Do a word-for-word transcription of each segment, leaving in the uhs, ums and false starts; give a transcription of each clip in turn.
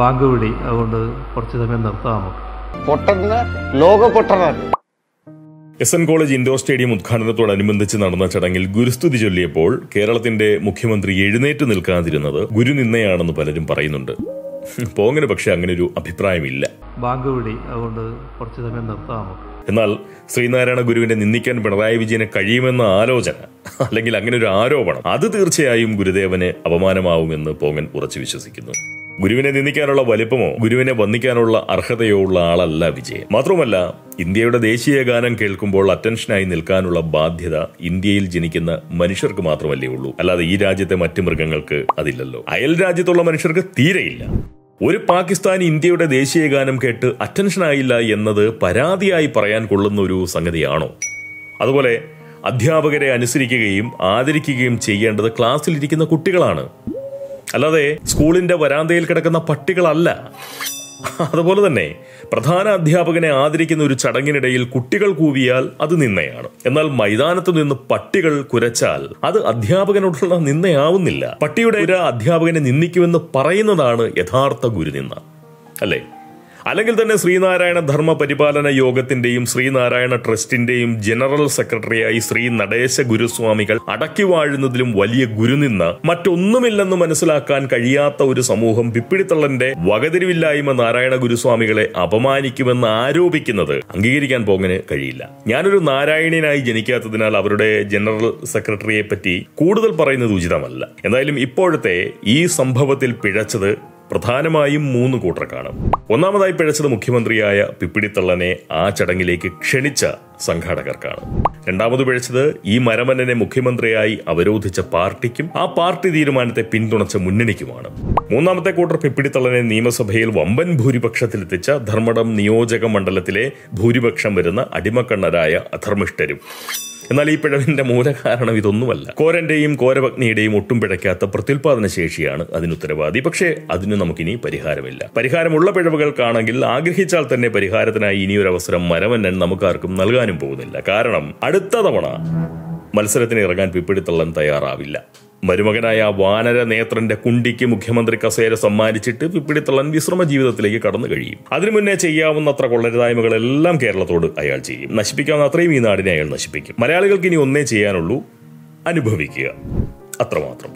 Bank വിളി, അതുകൊണ്ട് കുറച്ച് സമയം നിർത്താം. S N college indoor stadium ഉദ്ഘാടനത്തോടനുബന്ധിച്ച് നടന്ന ചടങ്ങിൽ ഗുരുസ്തുതി ചൊല്ലിയപ്പോൾ കേരളത്തിന്റെ മുഖ്യമന്ത്രി എഴുന്നേറ്റ് നിൽക്കാതിരുന്നത് ഗുരുനിന്ദയാണെന്ന് പലരും പറയുന്നുണ്ട്. പോങ്ങനെ പക്ഷെ അങ്ങനെ ഒരു അഭിപ്രായമില്ല. ബാങ്ക് വിളി, അതുകൊണ്ട് കുറച്ച് സമയം നിർത്താം. എന്നാൽ ശ്രീനാരായണ ഗുരുവിനെ നിന്ദിക്കാൻ പിണറായി വിജയന് കഴിയുമെന്ന ആലോചന, അല്ലെങ്കിൽ അങ്ങനെ ഒരു ആരോപണം, അത് തീർച്ചയായും ഗുരുദേവന് അപമാനമാവുമെന്ന് പോങ്ങൻ ഉറച്ചു വിശ്വസിക്കുന്നു. ഗുരുവിനെ നിന്ദിക്കാനുള്ള വലിപ്പമോ ഗുരുവിനെ വന്ദിക്കാനുള്ള അർഹതയോ ഉള്ള ആളല്ല വിജയൻ. മാത്രമല്ല, ഇന്ത്യയുടെ ദേശീയ ഗാനം കേൾക്കുമ്പോൾ അറ്റൻഷനായി നിൽക്കാനുള്ള ബാധ്യത ഇന്ത്യയിൽ ജനിക്കുന്ന മനുഷ്യർക്ക് മാത്രമല്ലേ ഉള്ളൂ. അല്ലാതെ ഈ രാജ്യത്തെ മറ്റ് മൃഗങ്ങൾക്ക് അതില്ലല്ലോ. അയൽ രാജ്യത്തുള്ള മനുഷ്യർക്ക് തീരെയില്ല. ഒരു പാകിസ്ഥാൻ ഇന്ത്യയുടെ ദേശീയ ഗാനം കേട്ട് അറ്റൻഷനായില്ല എന്നത് പരാതിയായി പറയാൻ കൊള്ളുന്ന ഒരു സംഗതിയാണോ? അതുപോലെ അധ്യാപകരെ അനുസരിക്കുകയും ആദരിക്കുകയും ചെയ്യേണ്ടത് ക്ലാസ്സിലിരിക്കുന്ന കുട്ടികളാണ്, അല്ലാതെ സ്കൂളിന്റെ വരാന്തയിൽ കിടക്കുന്ന പട്ടികളല്ല. അതുപോലെ തന്നെ പ്രധാന അധ്യാപകനെ ആദരിക്കുന്ന ഒരു ചടങ്ങിനിടയിൽ കുട്ടികൾ കൂവിയാൽ അത് നിന്ദയാണ്. എന്നാൽ മൈതാനത്തു നിന്ന് പട്ടികൾ കുരച്ചാൽ അത് അധ്യാപകനോടുള്ള നിന്ദയാവുന്നില്ല. പട്ടിയുടെ ഒരു അധ്യാപകനെ നിന്ദിക്കുമെന്ന് പറയുന്നതാണ് യഥാർത്ഥ ഗുരുനിന്ദ, അല്ലേ? അല്ലെങ്കിൽ തന്നെ ശ്രീനാരായണ ധർമ്മ പരിപാലന യോഗത്തിന്റെയും ശ്രീനാരായണ ട്രസ്റ്റിന്റെയും ജനറൽ സെക്രട്ടറിയായി ശ്രീ നടേശ ഗുരുസ്വാമികൾ അടക്കി വാഴുന്നതിലും വലിയ ഗുരുനിന്ന മറ്റൊന്നുമില്ലെന്ന് മനസ്സിലാക്കാൻ കഴിയാത്ത ഒരു സമൂഹം പിപ്പിടിത്തള്ളന്റെ വകതിരിവില്ലായ്മ നാരായണ ഗുരുസ്വാമികളെ അപമാനിക്കുമെന്ന് ആരോപിക്കുന്നത് അംഗീകരിക്കാൻ പോങ്ങനെ കഴിയില്ല. ഞാനൊരു നാരായണീയനായി ജനിക്കാത്തതിനാൽ അവരുടെ ജനറൽ സെക്രട്ടറിയെ പറ്റി കൂടുതൽ പറയുന്നത് ഉചിതമല്ല. എന്തായാലും ഇപ്പോഴത്തെ ഈ സംഭവത്തിൽ പിഴച്ചത് പ്രധാനമായും മൂന്ന് കൂട്ടർക്കാണ്. ഒന്നാമതായി പിഴച്ചത് മുഖ്യമന്ത്രിയായ പിപ്പിടിത്തള്ളനെ ആ ചടങ്ങിലേക്ക് ക്ഷണിച്ച സംഘാടകർക്കാണ്. രണ്ടാമത് പിഴച്ചത് ഈ മരമന്നനെ മുഖ്യമന്ത്രിയായി അവരോധിച്ച പാർട്ടിക്കും ആ പാർട്ടി തീരുമാനത്തെ പിന്തുണച്ച മുന്നണിക്കുമാണ്. മൂന്നാമത്തെ കൂട്ടർ പിപ്പിടിത്തള്ളനെ നിയമസഭയിൽ വമ്പൻ ഭൂരിപക്ഷത്തിലെത്തിച്ച ധർമ്മടം നിയോജക മണ്ഡലത്തിലെ ഭൂരിപക്ഷം വരുന്ന അടിമക്കണ്ണരായ അധർമ്മിഷ്ഠരും. എന്നാൽ ഈ പിഴവിന്റെ മൂലകാരണം ഇതൊന്നുമല്ല. കോരന്റെയും കോരഭഗ്നിയുടെയും ഒട്ടും പിഴയ്ക്കാത്ത പ്രത്യുൽപാദന ശേഷിയാണ് അതിനുത്തരവാദി. പക്ഷേ അതിന് നമുക്കിനി പരിഹാരമില്ല. പരിഹാരമുള്ള പിഴവുകൾക്കാണെങ്കിൽ ആഗ്രഹിച്ചാൽ തന്നെ പരിഹാരത്തിനായി ഇനിയൊരവസരം മരമന്നൻ നമുക്കാർക്കും നൽകാനും പോകുന്നില്ല. കാരണം അടുത്ത തവണ മത്സരത്തിന് ഇറങ്ങാൻ പിപ്പിടിത്തള്ളൻ തയ്യാറാവില്ല. മരുമകനായ വാനര നേത്രന്റെ കുണ്ടിക്ക് മുഖ്യമന്ത്രി കസേര സമ്മാനിച്ചിട്ട് പിപ്പിടിത്തള്ളൻ വിശ്രമ ജീവിതത്തിലേക്ക് കടന്നു കഴിയും. അതിനു മുന്നേ ചെയ്യാവുന്നത്ര കൊള്ളരുതായ്മകളെല്ലാം കേരളത്തോട് അയാൾ ചെയ്യും. നശിപ്പിക്കാവുന്ന അത്രയും ഈ നാടിനെ അയാൾ നശിപ്പിക്കും. മലയാളികൾക്ക് ഇനി ഒന്നേ ചെയ്യാനുള്ളൂ, അനുഭവിക്കുക, അത്രമാത്രം.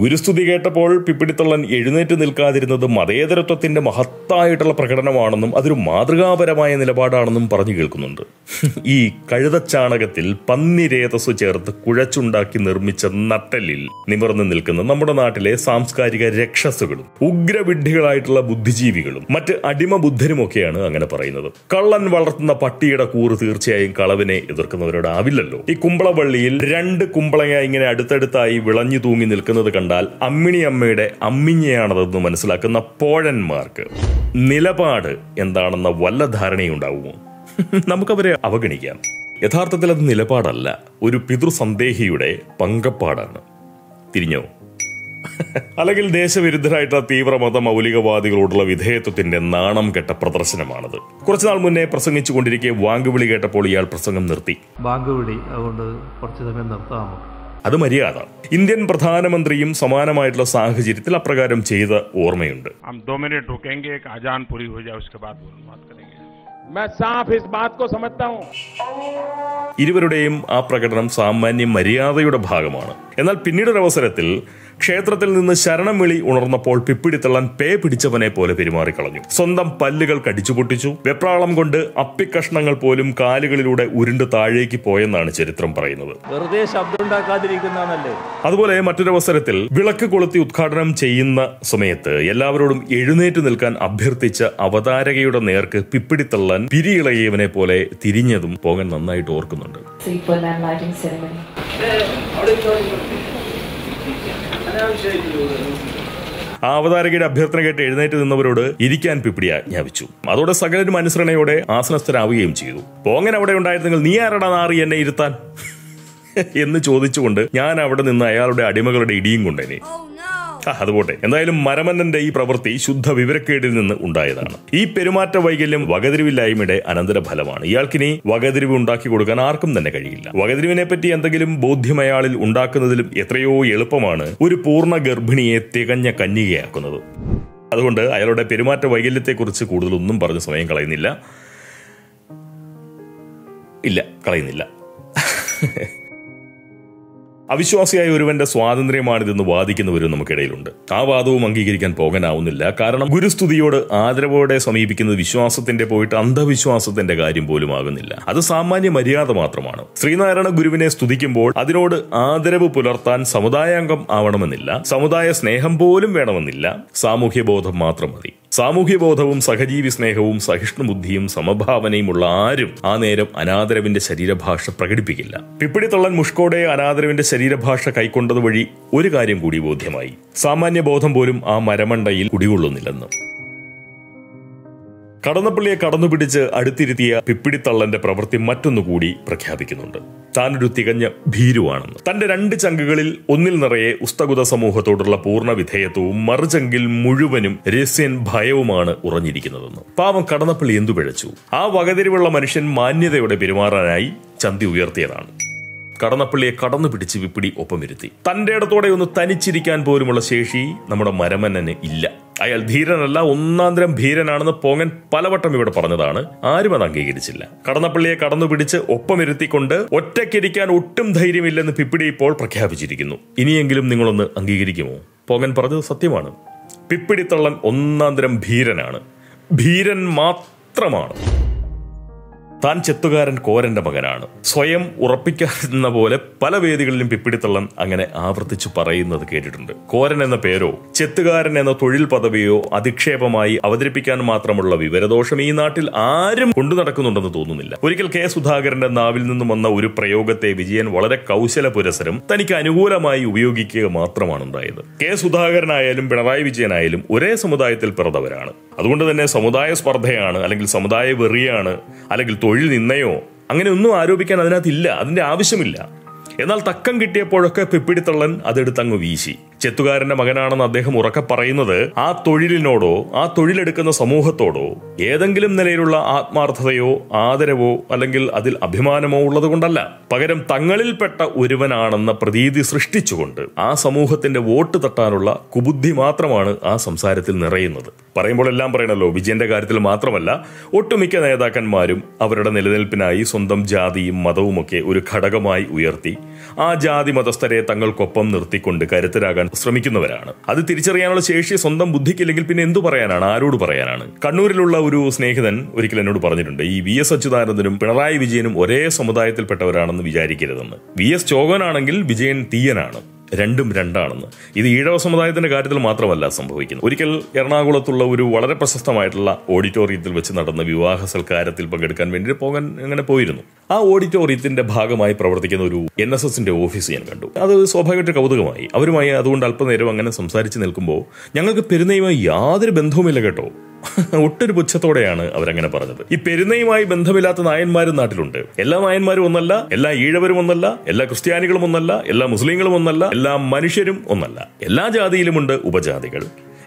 ഗുരുസ്തുതി കേട്ടപ്പോൾ പിപ്പിടിത്തള്ളൻ എഴുന്നേറ്റ് നിൽക്കാതിരുന്നത് മതേതരത്വത്തിന്റെ മഹത്തായിട്ടുള്ള പ്രകടനമാണെന്നും അതൊരു മാതൃകാപരമായ നിലപാടാണെന്നും പറഞ്ഞു കേൾക്കുന്നുണ്ട്. ഈ കഴുതച്ചാണകത്തിൽ പന്നിരേതസ് ചേർത്ത് കുഴച്ചുണ്ടാക്കി നിർമ്മിച്ച നട്ടെല്ലിൽ നിവർന്നു നിൽക്കുന്ന നമ്മുടെ നാട്ടിലെ സാംസ്കാരിക രക്ഷസുകളും ഉഗ്രവിഡ്ഢികളായിട്ടുള്ള ബുദ്ധിജീവികളും മറ്റ് അടിമ ബുദ്ധരുമൊക്കെയാണ് അങ്ങനെ പറയുന്നത്. കള്ളൻ വളർത്തുന്ന പട്ടിയുടെ കൂറ് തീർച്ചയായും കളവിനെ എതിർക്കുന്നവരോടാവില്ലല്ലോ. ഈ കുമ്പളവള്ളിയിൽ രണ്ട് കുമ്പളങ്ങ ഇങ്ങനെ അടുത്തടുത്തായി വിളഞ്ഞു തൂങ്ങി നിൽക്കുന്നത് ാൽ അമ്മിണിയമ്മയുടെ അമ്മിഞ്ഞയാണതെന്ന് മനസ്സിലാക്കുന്ന പോഴന്മാർക്ക് നിലപാട് എന്താണെന്ന വല്ല ധാരണയുണ്ടാവുമോ? നമുക്കവരെ അവഗണിക്കാം. യഥാർത്ഥത്തിൽ അത് നിലപാടല്ല, ഒരു പിതൃസന്ദേഹിയുടെ പങ്കപ്പാടാണ്. തിരിഞ്ഞോ? അല്ലെങ്കിൽ ദേശവിരുദ്ധരായിട്ടുള്ള തീവ്രമത മൗലികവാദികളോടുള്ള വിധേയത്വത്തിന്റെ നാണം കെട്ട പ്രദർശനമാണത്. കുറച്ചുനാൾ മുന്നേ പ്രസംഗിച്ചു കൊണ്ടിരിക്കെ വാങ്കുവിളി കേട്ടപ്പോൾ ഇയാൾ പ്രസംഗം നിർത്തി. വാങ്കുവിളി, അതുകൊണ്ട് കുറച്ചു സമയം നിർത്താമോ? അത് മര്യാദ. ഇന്ത്യൻ പ്രധാനമന്ത്രിയും സമാനമായിട്ടുള്ള സാഹചര്യത്തിൽ അപ്രകാരം ചെയ്ത ഓർമ്മയുണ്ട്. ഇരുവരുടെയും ആ പ്രകടനം സാമാന്യ മര്യാദയുടെ ഭാഗമാണ്. എന്നാൽ പിന്നീടൊരവസരത്തിൽ ക്ഷേത്രത്തിൽ നിന്ന് ശരണം വിളി ഉണർന്നപ്പോൾ പിപ്പിടിത്തള്ളൻ പേ പിടിച്ചവനെ പോലെ പെരുമാറിക്കളഞ്ഞു. സ്വന്തം പല്ലുകൾ കടിച്ചു പൊട്ടിച്ചു. വെപ്രാളം കൊണ്ട് അപ്പിക്കഷ്ണങ്ങൾ പോലും കാലുകളിലൂടെ ഉരുണ്ട് താഴേക്ക് പോയെന്നാണ് ചരിത്രം പറയുന്നത്. അതുപോലെ മറ്റൊരവസരത്തിൽ വിളക്ക് കൊളുത്തി ഉദ്ഘാടനം ചെയ്യുന്ന സമയത്ത് എല്ലാവരോടും എഴുന്നേറ്റ് നിൽക്കാൻ അഭ്യർത്ഥിച്ച അവതാരകയുടെ നേർക്ക് പിപ്പിടിത്തള്ളൻ പിരിയിളകിയവനെ പോലെ തിരിഞ്ഞതും പോകൻ നന്നായിട്ട് ഓർക്കുന്നുണ്ട്. ആ അവതാരകയുടെ അഭ്യർത്ഥന കേട്ട് എഴുന്നേറ്റ് നിന്നവരോട് ഇരിക്കാൻ പിപ്പിടി ആജ്ഞാപിച്ചു. അതോടെ സകലരും അനുസരണയോടെ ആസനസ്ഥരാവുകയും ചെയ്തു. പോങ്ങൻ അവിടെ ഉണ്ടായിരുന്നെങ്കിൽ നീ ആരടാ നാറി എന്നെ ഇരുത്താൻ എന്ന് ചോദിച്ചുകൊണ്ട് ഞാൻ അവിടെ നിന്ന് അയാളുടെ അടിമകളുടെ ഇടിയും കൊണ്ടേനെ അതുപോട്ടെ. എന്തായാലും മരമന്നന്റെ ഈ പ്രവൃത്തി ശുദ്ധ വിവരക്കേടിൽ നിന്ന് ഉണ്ടായതാണ്. ഈ പെരുമാറ്റ വൈകല്യം വകതിരിവില്ലായ്മയുടെ അനന്തരഫലമാണ്. ഇയാൾക്കിനി വകതിരിവ് ഉണ്ടാക്കി കൊടുക്കാൻ ആർക്കും തന്നെ കഴിയില്ല. വകതിരിവിനെ പറ്റി എന്തെങ്കിലും ബോധ്യമയാളിൽ ഉണ്ടാക്കുന്നതിലും എത്രയോ എളുപ്പമാണ് ഒരു പൂർണ്ണ ഗർഭിണിയെ തികഞ്ഞ കന്യകയാക്കുന്നത്. അതുകൊണ്ട് അയാളുടെ പെരുമാറ്റ വൈകല്യത്തെക്കുറിച്ച് കൂടുതലൊന്നും പറഞ്ഞ് സമയം കളയുന്നില്ല. ഇല്ല, കളയുന്നില്ല. അവിശ്വാസിയായ ഒരുവന്റെ സ്വാതന്ത്ര്യമാണിതെന്ന് വാദിക്കുന്നവരും നമുക്കിടയിലുണ്ട്. ആ വാദവും അംഗീകരിക്കാൻ പോകാനാവുന്നില്ല. കാരണം ഗുരുസ്തുതിയോട് ആദരവോടെ സമീപിക്കുന്നത് വിശ്വാസത്തിന്റെ പോയിട്ട് അന്ധവിശ്വാസത്തിന്റെ കാര്യം പോലും ആകുന്നില്ല. അത് സാമാന്യ മര്യാദ മാത്രമാണ്. ശ്രീനാരായണ ഗുരുവിനെ സ്തുതിക്കുമ്പോൾ അതിനോട് ആദരവ് പുലർത്താൻ സമുദായാംഗം ആവണമെന്നില്ല. സമുദായ സ്നേഹം പോലും വേണമെന്നില്ല. സാമൂഹ്യബോധം മാത്രം മതി. സാമൂഹ്യബോധവും സഹജീവി സ്നേഹവും സഹിഷ്ണുബുദ്ധിയും സമഭാവനയും ഉള്ള ആരും ആ നേരം അനാദരവിന്റെ ശരീരഭാഷ പ്രകടിപ്പിക്കില്ല. പിപ്പിടിത്തള്ളൻ മുഷ്കോടെ അനാദരവിന്റെ ശരീരഭാഷ കൈക്കൊണ്ടത് വഴി ഒരു കാര്യം കൂടി ബോധ്യമായി: സാമാന്യബോധം പോലും ആ മരമണ്ടയിൽ കുടികൊള്ളുന്നില്ലെന്ന്. കടന്നപ്പള്ളിയെ കടന്നുപിടിച്ച് അടുത്തിരുത്തിയ പിപ്പിടിത്തള്ളന്റെ പ്രവൃത്തി മറ്റൊന്നുകൂടി പ്രഖ്യാപിക്കുന്നുണ്ട്. താനൊരു തികഞ്ഞ ഭീരുവാണെന്ന്. തന്റെ രണ്ട് ചങ്കുകളിൽ ഒന്നിൽ നിറയെ ഉസ്തകുത സമൂഹത്തോടുള്ള പൂർണ്ണ വിധേയത്വവും മറുചങ്കിൽ മുഴുവനും രഹസ്യൻ ഭയവുമാണ് ഉറഞ്ഞിരിക്കുന്നതെന്ന്. പാവം കടന്നപ്പള്ളി എന്തു പിഴച്ചു? ആ വകതിരിവുള്ള മനുഷ്യൻ മാന്യതയോടെ പെരുമാറാനായി ചന്തി ഉയർത്തിയതാണ്. കടന്നപ്പള്ളിയെ കടന്നു പിടിച്ച് വിപ്പിടി ഒപ്പമിരുത്തി. തന്റെ ഇടത്തോടെ ഒന്ന് തനിച്ചിരിക്കാൻ പോലുമുള്ള ശേഷി നമ്മുടെ മരമന്നന് ഇല്ല. അയാൾ ധീരനല്ല, ഒന്നാന്തരം ഭീരനാണെന്ന് പോങ്ങൻ പലവട്ടം ഇവിടെ പറഞ്ഞതാണ്. ആരും അത് അംഗീകരിച്ചില്ല. കടന്നപ്പള്ളിയെ കടന്നുപിടിച്ച് ഒപ്പമിരുത്തിക്കൊണ്ട് ഒറ്റയ്ക്കിരിക്കാൻ ഒട്ടും ധൈര്യമില്ലെന്ന് പിപ്പിടി ഇപ്പോൾ പ്രഖ്യാപിച്ചിരിക്കുന്നു. ഇനിയെങ്കിലും നിങ്ങളൊന്ന് അംഗീകരിക്കുമോ? പോങ്ങൻ പറഞ്ഞത് സത്യമാണ്. പിപ്പിടിത്തള്ളൻ ഒന്നാന്തരം ഭീരനാണ്. ഭീരൻ മാത്രമാണ്. താൻ ചെത്തുകാരൻ കോരന്റെ മകനാണ് സ്വയം ഉറപ്പിക്കാവുന്ന പോലെ പല വേദികളിലും പിപ്പിടിത്തള്ളൻ അങ്ങനെ ആവർത്തിച്ചു പറയുന്നത് കേട്ടിട്ടുണ്ട്. കോരൻ എന്ന പേരോ ചെത്തുകാരൻ എന്ന തൊഴിൽ പദവിയോ അധിക്ഷേപമായി അവതരിപ്പിക്കാൻ മാത്രമുള്ള വിവരദോഷം ഈ നാട്ടിൽ ആരും കൊണ്ടു നടക്കുന്നുണ്ടെന്ന് തോന്നുന്നില്ല. ഒരിക്കൽ കെ സുധാകരന്റെ നാവിൽ നിന്നും വന്ന ഒരു പ്രയോഗത്തെ വിജയൻ വളരെ കൗശല പുരസരം തനിക്ക് അനുകൂലമായി ഉപയോഗിക്കുക മാത്രമാണ് ഉണ്ടായത്. കെ സുധാകരനായാലും പിണറായി വിജയനായാലും ഒരേ സമുദായത്തിൽ പിറന്നവരാണ്. അതുകൊണ്ട് തന്നെ സമുദായ സ്പർദ്ധയാണ്, അല്ലെങ്കിൽ സമുദായ വെറിയാണ്, അല്ലെങ്കിൽ തൊഴിൽ നിന്നയോ അങ്ങനെ ഒന്നും ആരോപിക്കാൻ അതിനകത്തില്ല. അതിന്റെ ആവശ്യമില്ല. എന്നാൽ തക്കം കിട്ടിയപ്പോഴൊക്കെ പിപ്പിടിത്തള്ളൻ അതെടുത്തങ്ങ് വീശി. ചെത്തുകാരന്റെ മകനാണെന്ന് അദ്ദേഹം ഉറക്കെ പറയുന്നത് ആ തൊഴിലിനോടോ ആ തൊഴിലെടുക്കുന്ന സമൂഹത്തോടോ ഏതെങ്കിലും നിലയിലുള്ള ആത്മാർത്ഥതയോ ആദരവോ അല്ലെങ്കിൽ അതിൽ അഭിമാനമോ ഉള്ളത് കൊണ്ടല്ല, പകരം തങ്ങളിൽപ്പെട്ട ഒരുവനാണെന്ന പ്രതീതി സൃഷ്ടിച്ചുകൊണ്ട് ആ സമൂഹത്തിന്റെ വോട്ട് തട്ടാനുള്ള കുബുദ്ധി മാത്രമാണ് ആ സംസാരത്തിൽ നിറയുന്നത്. പറയുമ്പോൾ എല്ലാം പറയണല്ലോ. വിജയന്റെ കാര്യത്തിൽ മാത്രമല്ല, ഒട്ടുമിക്ക നേതാക്കന്മാരും അവരുടെ നിലനിൽപ്പിനായി സ്വന്തം ജാതിയും മതവുമൊക്കെ ഒരു ഘടകമായി ഉയർത്തി ആ ജാതി മതസ്ഥരെ തങ്ങൾക്കൊപ്പം നിർത്തിക്കൊണ്ട് കരുത്തരാകാൻ ശ്രമിക്കുന്നവരാണ്. അത് തിരിച്ചറിയാനുള്ള ശേഷി സ്വന്തം ബുദ്ധിക്കില്ലെങ്കിൽ പിന്നെ എന്തു പറയാനാണ്, ആരോട് പറയാനാണ്? കണ്ണൂരിലുള്ള ഒരു സ്നേഹിതൻ ഒരിക്കൽ എന്നോട് പറഞ്ഞിട്ടുണ്ട്, ഈ വി എസ് അച്യുതാനന്ദനും പിണറായി വിജയനും ഒരേ സമുദായത്തിൽപ്പെട്ടവരാണെന്ന് വിചാരിക്കരുതെന്ന്. വി എസ് ചോകനാണെങ്കിൽ വിജയൻ തീയനാണ്. രണ്ടും രണ്ടാണെന്ന്. ഇത് ഈഴവ സമുദായത്തിന്റെ കാര്യത്തിൽ മാത്രമല്ല സംഭവിക്കുന്നത്. ഒരിക്കൽ എറണാകുളത്തുള്ള ഒരു വളരെ പ്രശസ്തമായിട്ടുള്ള ഓഡിറ്റോറിയത്തിൽ വെച്ച് നടന്ന വിവാഹ സൽക്കാരത്തിൽ പങ്കെടുക്കാൻ വേണ്ടി പോകാൻ അങ്ങനെ പോയിരുന്നു. ആ ഓഡിറ്റോറിയത്തിന്റെ ഭാഗമായി പ്രവർത്തിക്കുന്ന ഒരു എൻ എസ് എസിന്റെ ഓഫീസ് ഞാൻ കണ്ടു. അത് സ്വാഭാവികമായിട്ട് കൗതുകമായി. അവരുമായി അതുകൊണ്ട് അല്പനേരം അങ്ങനെ സംസാരിച്ച് നിൽക്കുമ്പോൾ, ഞങ്ങൾക്ക് പെരുന്നയുമായി യാതൊരു ബന്ധവുമില്ല കേട്ടോ, ഒട്ടൊരു പുച്ഛത്തോടെയാണ് അവരങ്ങനെ പറഞ്ഞത്. ഈ പെരുന്നയുമായി ബന്ധമില്ലാത്ത നായന്മാരും നാട്ടിലുണ്ട്. എല്ലാ നായന്മാരും ഒന്നല്ല, എല്ലാ ഈഴവരും ഒന്നല്ല, എല്ലാ ക്രിസ്ത്യാനികളും ഒന്നല്ല, എല്ലാ മുസ്ലിങ്ങളും ഒന്നല്ല, എല്ലാ മനുഷ്യരും ഒന്നല്ല. എല്ലാ ജാതിയിലുമുണ്ട് ഉപജാതികൾ,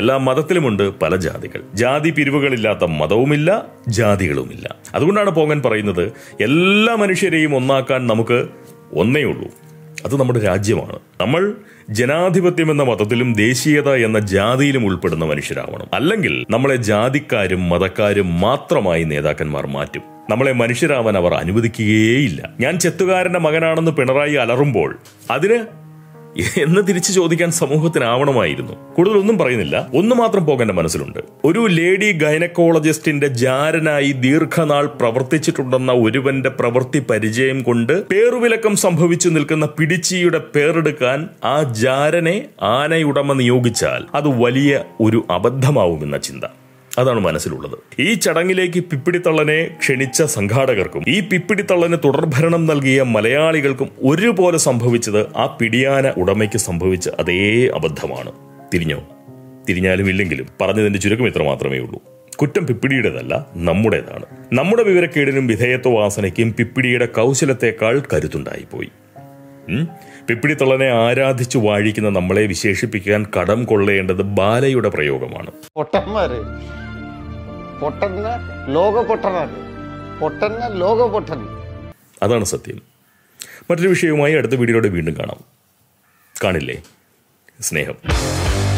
എല്ലാ മതത്തിലുമുണ്ട് പല ജാതികൾ. ജാതി പിരിവുകളില്ലാത്ത മതവുമില്ല, ജാതികളുമില്ല. അതുകൊണ്ടാണ് പോങ്ങൻ പറയുന്നത്, എല്ലാ മനുഷ്യരെയും ഒന്നാക്കാൻ നമുക്ക് ഒന്നേ ഉള്ളൂ, അത് നമ്മുടെ രാജ്യമാണ്. നമ്മൾ ജനാധിപത്യം എന്ന മതത്തിലും ദേശീയത എന്ന ജാതിയിലും ഉൾപ്പെടുന്ന മനുഷ്യരാവണം. അല്ലെങ്കിൽ നമ്മളെ ജാതിക്കാരും മതക്കാരും മാത്രമായി നേതാക്കന്മാർ മാറ്റും. നമ്മളെ മനുഷ്യരാവാൻ അവർ അനുവദിക്കുകയേയില്ല. ഞാൻ ചെത്തുകാരന്റെ മകനാണെന്ന് പിണറായി അലറുമ്പോൾ അതിന് എന്ന് തിരിച്ചു ചോദിക്കാൻ സമൂഹത്തിനാവണമായിരുന്നു. കൂടുതലൊന്നും പറയുന്നില്ല. ഒന്ന് മാത്രം പോകേണ്ട മനസ്സിലുണ്ട്. ഒരു ലേഡി ഗൈനക്കോളജിസ്റ്റിന്റെ ജാരനായി ദീർഘനാൾ പ്രവർത്തിച്ചിട്ടുണ്ടെന്ന ഒരുവന്റെ പ്രവൃത്തി പരിചയം കൊണ്ട് പേറുവിലക്കം സംഭവിച്ചു നിൽക്കുന്ന പിടിച്ചിയുടെ പേരെടുക്കാൻ ആ ജാരനെ ആനയുടമ നിയോഗിച്ചാൽ അത് വലിയ ഒരു അബദ്ധമാവുമെന്ന ചിന്ത അതാണ് മനസ്സിലുള്ളത്. ഈ ചടങ്ങിലേക്ക് പിപ്പിടിത്തള്ളനെ ക്ഷണിച്ച സംഘാടകർക്കും ഈ പിപ്പിടിത്തള്ളന് തുടർഭരണം നൽകിയ മലയാളികൾക്കും ഒരുപോലെ സംഭവിച്ചത് ആ പിടിയാന ഉടമയ്ക്ക് സംഭവിച്ച അതേ അബദ്ധമാണ്. തിരിഞ്ഞോ തിരിഞ്ഞാലും ഇല്ലെങ്കിലും പറഞ്ഞതിന്റെ ചുരുക്കം ഇത്ര മാത്രമേ ഉള്ളൂ. കുറ്റം പിപ്പിടിയുടേതല്ല, നമ്മുടേതാണ്. നമ്മുടെ വിവരക്കേടിനും വിധേയത്വ വാസനയ്ക്കും പിപ്പിടിയുടെ കൗശലത്തെക്കാൾ കരുത്തുണ്ടായിപ്പോയി. പിപ്പിടിത്തള്ളനെ ആരാധിച്ചു വാഴിക്കുന്ന നമ്മളെ വിശേഷിപ്പിക്കാൻ കടം കൊള്ളേണ്ടത് ബാലയുടെ പ്രയോഗമാണ്. പൊട്ടന്മാരെ പൊട്ടന്ന ലോകപൊട്ടനാണ്, പൊട്ടന്ന ലോകപൊട്ടൻ. അതാണ് സത്യം. മറ്റൊരു വിഷയവുമായി അടുത്ത വീഡിയോയോടെ വീണ്ടും കാണാം. കാണില്ലേ സ്നേഹം.